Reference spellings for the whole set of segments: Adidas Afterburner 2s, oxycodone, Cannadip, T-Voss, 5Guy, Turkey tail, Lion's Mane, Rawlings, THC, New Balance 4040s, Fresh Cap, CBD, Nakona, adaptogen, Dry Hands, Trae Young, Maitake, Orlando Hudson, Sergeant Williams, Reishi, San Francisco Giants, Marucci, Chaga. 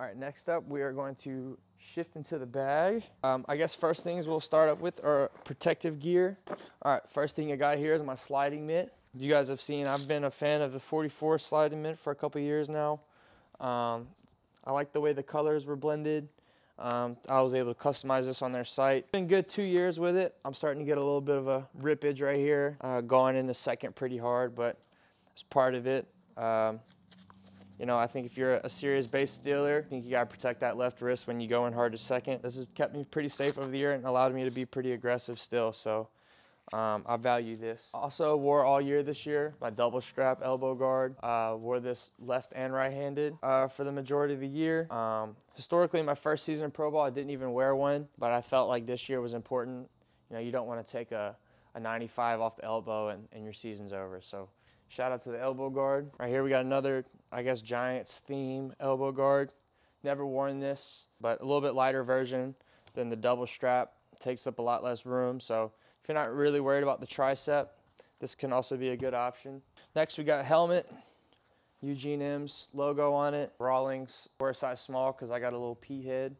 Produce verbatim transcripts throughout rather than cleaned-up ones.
All right, next up, we are going to shift into the bag. Um, I guess first things we'll start up with are protective gear. All right, first thing I got here is my sliding mitt. You guys have seen, I've been a fan of the forty-four sliding mitt for a couple years now. Um, I like the way the colors were blended. Um, I was able to customize this on their site. Been good two years with it. I'm starting to get a little bit of a rippage right here. Uh, going into second pretty hard, but it's part of it. Um, You know, I think if you're a serious base dealer, I think you gotta protect that left wrist when you go in hard to second. This has kept me pretty safe over the year and allowed me to be pretty aggressive still, so um, I value this. Also wore all year this year, my double strap elbow guard. Uh, wore this left and right-handed uh, for the majority of the year. Um, historically, my first season in pro ball, I didn't even wear one, but I felt like this year was important. You know, you don't wanna take a, a ninety-five off the elbow and, and your season's over, so. Shout out to the elbow guard. Right here we got another, I guess, Giants theme elbow guard. Never worn this, but a little bit lighter version than the double strap. Takes up a lot less room, so if you're not really worried about the tricep, this can also be a good option. Next we got helmet, Eugene M's logo on it. Rawlings, wear a size small because I got a little pea head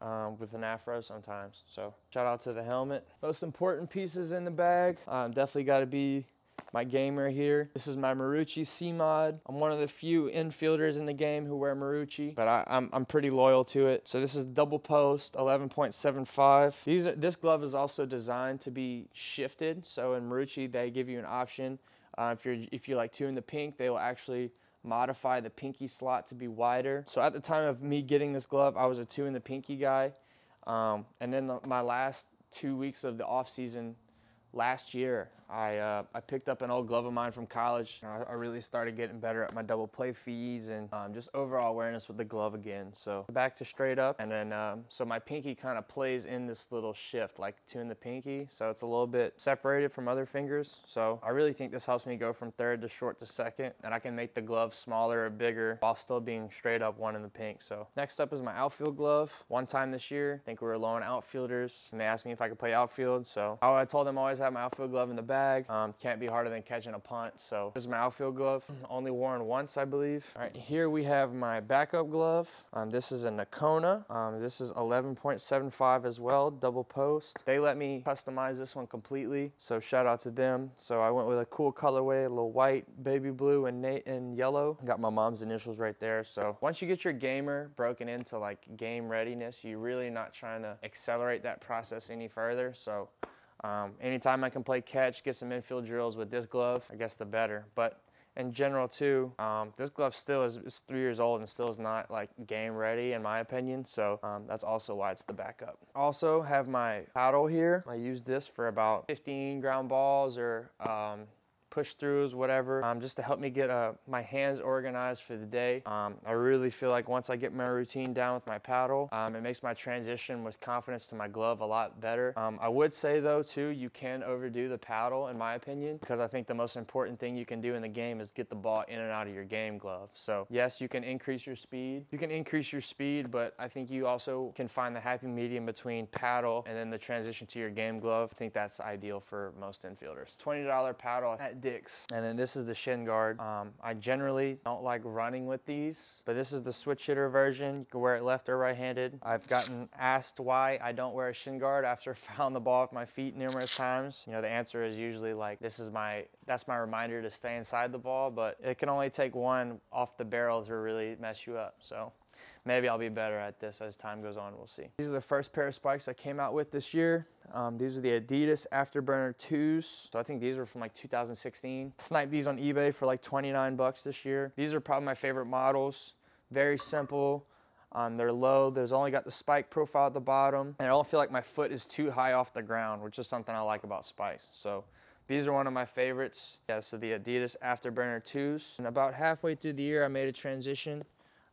um, with an afro sometimes, so shout out to the helmet. Most important pieces in the bag, um, definitely gotta be my gamer here. This is my Marucci C-Mod. I'm one of the few infielders in the game who wear Marucci, but I, I'm, I'm pretty loyal to it. So this is double post, eleven point seven five. These are, this glove is also designed to be shifted. So in Marucci, they give you an option. Uh, if, you're, if you're like two in the pink, they will actually modify the pinky slot to be wider. So at the time of me getting this glove, I was a two in the pinky guy. Um, and then the, my last two weeks of the off season, last year, I, uh, I picked up an old glove of mine from college. I, I really started getting better at my double play fees and um, just overall awareness with the glove again. So back to straight up. And then, um, so my pinky kind of plays in this little shift, like two in the pinky. So it's a little bit separated from other fingers. So I really think this helps me go from third to short to second. And I can make the glove smaller or bigger while still being straight up one in the pink. So next up is my outfield glove. One time this year, I think we were low on outfielders and they asked me if I could play outfield. So I told them I always have my outfield glove in the bag. Um, can't be harder than catching a punt. So this is my outfield glove, only worn once, I believe. All right, here we have my backup glove. Um, this is a Nakona. Um, this is eleven point seven five as well, double post. They let me customize this one completely, so shout out to them. So I went with a cool colorway, a little white, baby blue, and, and yellow. Got my mom's initials right there. So once you get your gamer broken into like game readiness, you're really not trying to accelerate that process any further. So Um, anytime I can play catch, get some infield drills with this glove, I guess the better. But in general too, um, this glove still is, is three years old and still is not like game ready in my opinion. So um, that's also why it's the backup. Also have my paddle here. I use this for about fifteen ground balls or um, push throughs, whatever, um, just to help me get uh, my hands organized for the day. Um, I really feel like once I get my routine down with my paddle, um, it makes my transition with confidence to my glove a lot better. Um, I would say though too, you can overdo the paddle in my opinion, because I think the most important thing you can do in the game is get the ball in and out of your game glove. So yes, you can increase your speed. You can increase your speed, but I think you also can find the happy medium between paddle and then the transition to your game glove. I think that's ideal for most infielders. twenty dollar paddle at Dicks. And then this is the shin guard. Um, I generally don't like running with these, but this is the switch hitter version. You can wear it left or right-handed. I've gotten asked why I don't wear a shin guard after fouling the ball with my feet numerous times. You know, the answer is usually like, this is my, that's my reminder to stay inside the ball, but it can only take one off the barrel to really mess you up. So maybe I'll be better at this as time goes on, we'll see. These are the first pair of spikes I came out with this year. Um, these are the Adidas Afterburner twos. So I think these were from like two thousand sixteen. Sniped these on eBay for like twenty-nine bucks this year. These are probably my favorite models. Very simple. Um, they're low, there's only got the spike profile at the bottom. And I don't feel like my foot is too high off the ground, which is something I like about spikes. So these are one of my favorites. Yeah, so the Adidas Afterburner twos. And about halfway through the year, I made a transition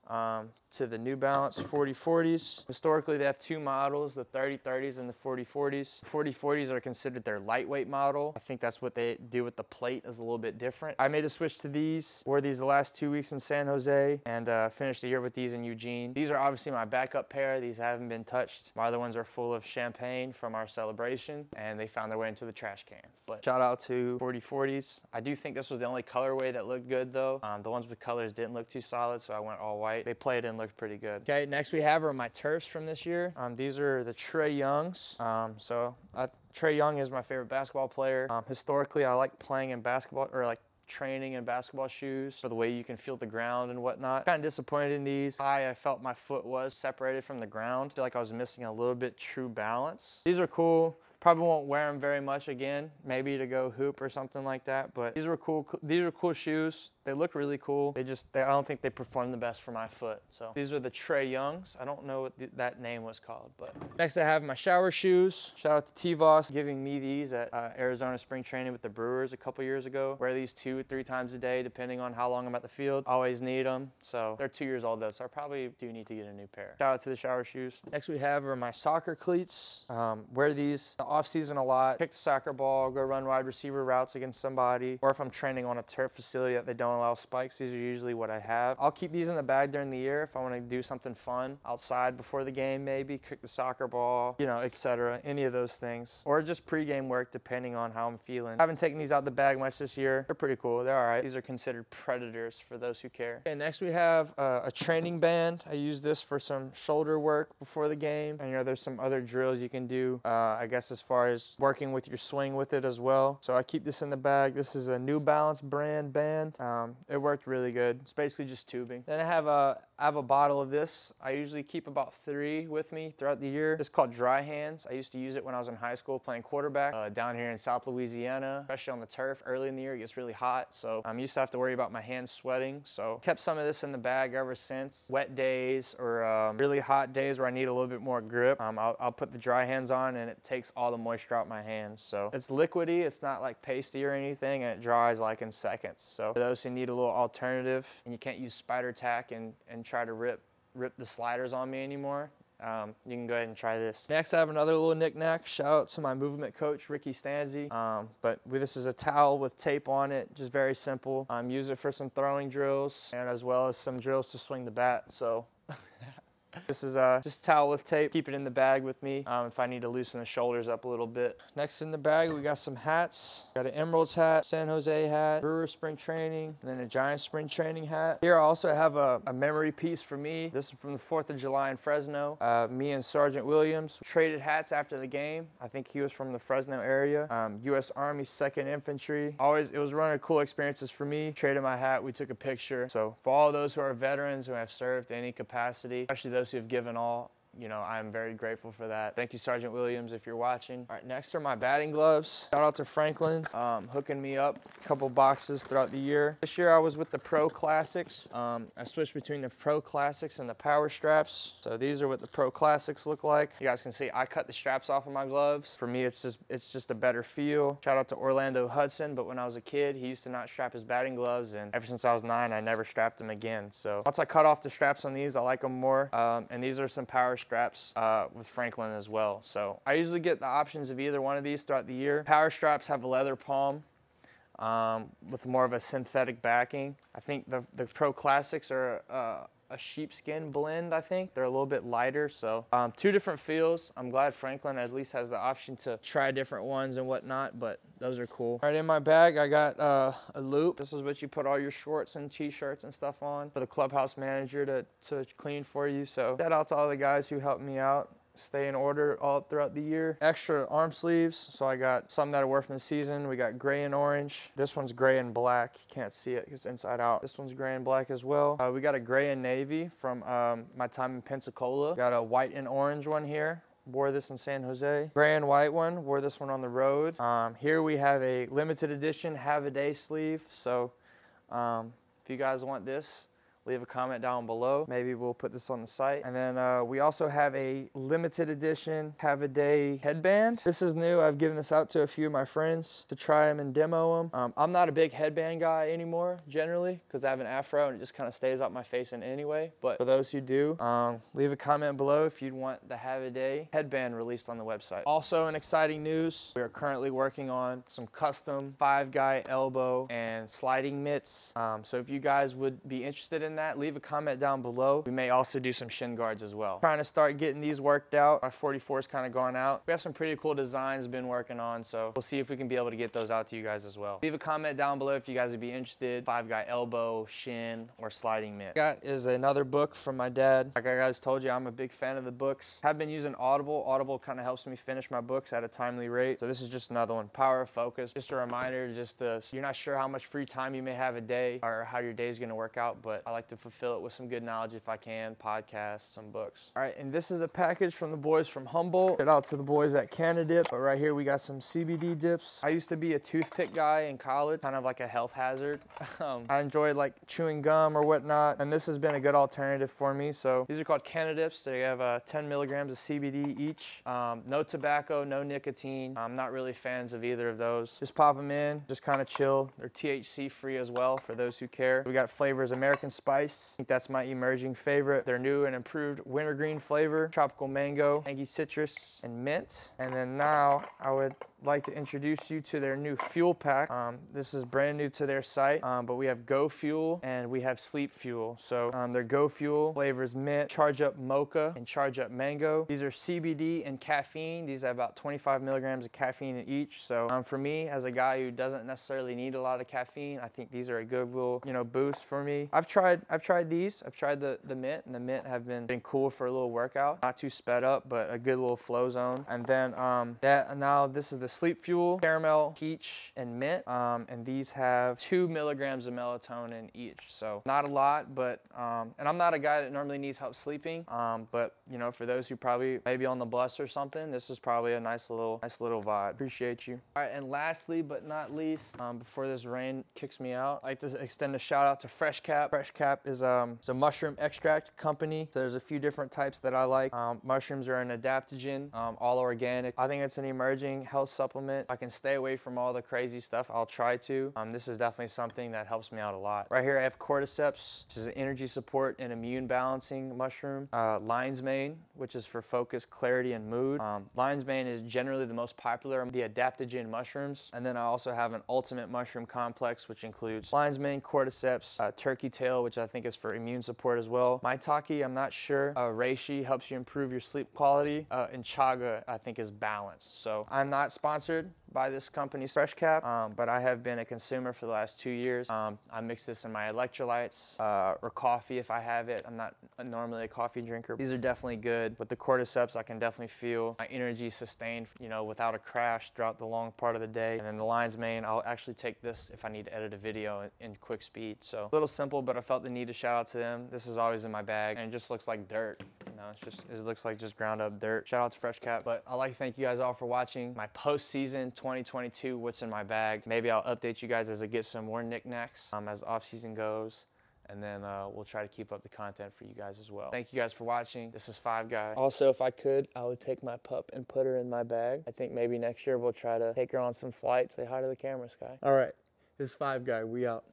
Um, to the New Balance forty forties. Historically, they have two models, the thirty thirties and the forty forties. The forty forties are considered their lightweight model. I think that's what they do with the plate is a little bit different. I made a switch to these, wore these the last two weeks in San Jose, and uh, finished the year with these in Eugene. These are obviously my backup pair. These haven't been touched. My other ones are full of champagne from our celebration, and they found their way into the trash can. But shout out to forty forties. I do think this was the only colorway that looked good though. Um, the ones with colors didn't look too solid, so I went all white. They played in looked pretty good. Okay, next we have are my turfs from this year. Um, these are the Trae Youngs. Um, so I, Trae Young is my favorite basketball player. Um, historically, I like playing in basketball, or like training in basketball shoes for the way you can feel the ground and whatnot. Kind of disappointed in these. High, I felt my foot was separated from the ground. I feel like I was missing a little bit true balance. These are cool. Probably won't wear them very much again, maybe to go hoop or something like that, but these were cool. These are cool shoes. They look really cool. They just, they, I don't think they perform the best for my foot. So these are the Trae Youngs. I don't know what th that name was called, but. Next I have my shower shoes. Shout out to T-Voss giving me these at uh, Arizona Spring Training with the Brewers a couple years ago. Wear these two or three times a day, depending on how long I'm at the field. Always need them. So they're two years old though, so I probably do need to get a new pair. Shout out to the shower shoes. Next we have are my soccer cleats. Um, wear these off season a lot, kick the soccer ball, go run wide receiver routes against somebody, or if I'm training on a turf facility that they don't allow spikes, these are usually what I have. I'll keep these in the bag during the year if I want to do something fun outside before the game, maybe kick the soccer ball, you know, et cetera. Any of those things, or just pre-game work depending on how I'm feeling. I haven't taken these out the bag much this year. They're pretty cool. They're all right. These are considered predators for those who care. Okay, next we have uh, a training band. I use this for some shoulder work before the game, and you know, there's some other drills you can do. Uh, I guess. As far as working with your swing with it as well. So I keep this in the bag. This is a New Balance brand band. Um, it worked really good. It's basically just tubing. Then I have a, I have a bottle of this. I usually keep about three with me throughout the year. It's called Dry Hands. I used to use it when I was in high school playing quarterback uh, down here in South Louisiana, especially on the turf early in the year. It gets really hot. So I um, used to have to worry about my hands sweating. So kept some of this in the bag ever since. Wet days or um, really hot days where I need a little bit more grip. Um, I'll, I'll put the Dry Hands on and it takes all the moisture out my hands. So it's liquidy, it's not like pasty or anything, and it dries like in seconds. So for those who need a little alternative and you can't use spider tack and, and try to rip, rip the sliders on me anymore, Um, you can go ahead and try this. Next, I have another little knick-knack. Shout out to my movement coach, Ricky Stanzi. Um, but we, this is a towel with tape on it, just very simple. Um, use it for some throwing drills and as well as some drills to swing the bat, so. This is uh, just towel with tape. Keep it in the bag with me um, if I need to loosen the shoulders up a little bit. Next in the bag, we got some hats. Got an Emeralds hat, San Jose hat, Brewer spring training, and then a Giant spring training hat. Here I also have a, a memory piece for me. This is from the fourth of July in Fresno. Uh, me and Sergeant Williams traded hats after the game. I think he was from the Fresno area. Um, U S Army second Infantry. Always, it was one of the cool experiences for me. Traded my hat, we took a picture. So for all those who are veterans who have served in any capacity, especially those Those who have given all, you know, I'm very grateful for that. Thank you, Sergeant Williams, if you're watching. All right, next are my batting gloves. Shout out to Franklin, um, hooking me up a couple boxes throughout the year. This year I was with the Pro Classics. Um, I switched between the Pro Classics and the Power Straps. So these are what the Pro Classics look like. You guys can see I cut the straps off of my gloves. For me, it's just it's just a better feel. Shout out to Orlando Hudson, but when I was a kid, he used to not strap his batting gloves, and ever since I was nine, I never strapped them again. So once I cut off the straps on these, I like them more. Um, and these are some Power Straps. straps uh, with Franklin as well. So I usually get the options of either one of these throughout the year. Power straps have a leather palm um, with more of a synthetic backing. I think the, the Pro Classics are uh, a sheepskin blend, I think. They're a little bit lighter, so um, two different feels. I'm glad Franklin at least has the option to try different ones and whatnot, but those are cool. All right, in my bag, I got uh, a loop. This is what you put all your shorts and t-shirts and stuff on for the clubhouse manager to, to clean for you. So shout out to all the guys who helped me out. Stay in order all throughout the year. Extra arm sleeves, so I got some that are worth in the season. We got gray and orange. This one's gray and black. You can't see it, it's inside out. This one's gray and black as well. Uh, we got a gray and navy from um, my time in Pensacola. Got a white and orange one here. Wore this in San Jose. Gray and white one, wore this one on the road. Um, here we have a limited edition Have a Day sleeve. So um, if you guys want this, leave a comment down below. Maybe we'll put this on the site. And then uh, we also have a limited edition Have a Day headband. This is new. I've given this out to a few of my friends to try them and demo them. Um, I'm not a big headband guy anymore, generally, because I have an afro and it just kind of stays out my face in any way. But for those who do, um, leave a comment below if you'd want the Have a Day headband released on the website. Also in exciting news, we are currently working on some custom five guy elbow and sliding mitts. Um, so if you guys would be interested in that, leave a comment down below. We may also do some shin guards as well. Trying to start getting these worked out. Our forty-four's kind of gone out. We have some pretty cool designs been working on, so we'll see if we can be able to get those out to you guys as well. Leave a comment down below if you guys would be interested. Five Guy elbow, shin, or sliding mitt. Got is another book from my dad. Like I guys told you, I'm a big fan of the books. Have been using Audible. Audible kind of helps me finish my books at a timely rate. So this is just another one. Power of Focus. Just a reminder, just to, you're not sure how much free time you may have a day or how your day is going to work out, but I like to fulfill it with some good knowledge if I can. Podcasts, some books. All right, and this is a package from the boys from Humboldt. Shout out to the boys at Cannadip. But right here we got some C B D dips. I used to be a toothpick guy in college, kind of like a health hazard. um, I enjoyed like chewing gum or whatnot, and this has been a good alternative for me. So these are called Cannadips. They have uh, ten milligrams of C B D each. Um, no tobacco, no nicotine. I'm not really fans of either of those. Just pop them in, just kind of chill. They're T H C free as well for those who care. We got flavors American Spice. I think that's my emerging favorite. Their new and improved wintergreen flavor, tropical mango, tangy citrus, and mint. And then now I would like to introduce you to their new fuel pack. Um, this is brand new to their site, um, but we have Go Fuel and we have Sleep Fuel. So um, their Go Fuel flavors mint, Charge Up Mocha, and Charge Up Mango. These are C B D and caffeine. These have about twenty-five milligrams of caffeine in each. So um, for me, as a guy who doesn't necessarily need a lot of caffeine, I think these are a good little, you know, boost for me. I've tried, I've tried these. I've tried the the mint, and the mint have been been cool for a little workout. Not too sped up, but a good little flow zone. And then um, that now this is the Sleep Fuel, caramel, peach, and mint, um, and these have two milligrams of melatonin each, so not a lot, but, um, and I'm not a guy that normally needs help sleeping, um, but, you know, for those who probably maybe on the bus or something, this is probably a nice little, nice little vibe. Appreciate you. All right, and lastly, but not least, um, before this rain kicks me out, I'd like to extend a shout out to Fresh Cap. Fresh Cap is um, it's a mushroom extract company, so there's a few different types that I like. Um, mushrooms are an adaptogen, um, all organic. I think it's an emerging health supplement. I can stay away from all the crazy stuff. I'll try to. Um, this is definitely something that helps me out a lot. Right here I have Cordyceps, which is an energy support and immune balancing mushroom. Uh, Lion's Mane, which is for focus, clarity, and mood. Um, Lion's Mane is generally the most popular of the adaptogen mushrooms. And then I also have an ultimate mushroom complex, which includes Lion's Mane, Cordyceps, uh, Turkey Tail, which I think is for immune support as well. Maitake, I'm not sure. Uh, Reishi helps you improve your sleep quality. Uh, and Chaga, I think, is balance. So I'm not sponsored Sponsored by this company, Fresh Cap, um, but I have been a consumer for the last two years. Um, I mix this in my electrolytes uh, or coffee if I have it. I'm not normally a coffee drinker. These are definitely good. With the Cordyceps, I can definitely feel my energy sustained, you know, without a crash throughout the long part of the day. And then the Lion's Mane, I'll actually take this if I need to edit a video in, in quick speed. So a little simple, but I felt the need to shout out to them. This is always in my bag, and it just looks like dirt. You know, it's just, it looks like just ground up dirt. Shout out to Fresh Cap. But I'd like to thank you guys all for watching my post season twenty twenty-two what's in my bag. Maybe I'll update you guys as I get some more knickknacks um, as off season goes, and then uh, we'll try to keep up the content for you guys as well. Thank you guys for watching. This is Five Guy. Also, if I could, I would take my pup and put her in my bag. I think maybe next year we'll try to take her on some flights. Say hi to the camera, Sky. All right, this is Five Guy. We out.